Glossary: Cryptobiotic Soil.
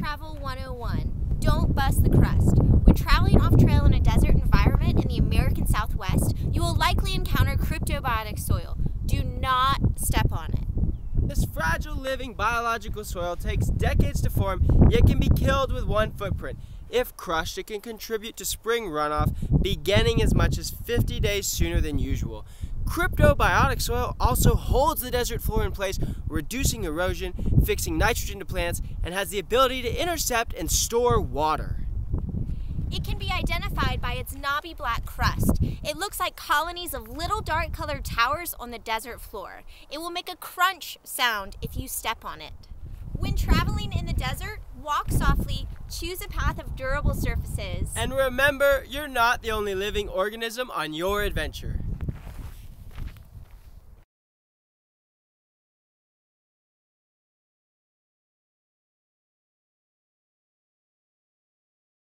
Travel 101, don't bust the crust. When traveling off-trail in a desert environment in the American Southwest, you will likely encounter cryptobiotic soil. Do not step on it. This fragile living biological soil takes decades to form, yet can be killed with one footprint. If crushed, it can contribute to spring runoff beginning as much as 50 days sooner than usual. Cryptobiotic soil also holds the desert floor in place, reducing erosion, fixing nitrogen to plants, and has the ability to intercept and store water. It can be identified by its knobby black crust. It looks like colonies of little dark-colored towers on the desert floor. It will make a crunch sound if you step on it. When traveling in the desert, walk softly, choose a path of durable surfaces. And remember, you're not the only living organism on your adventure.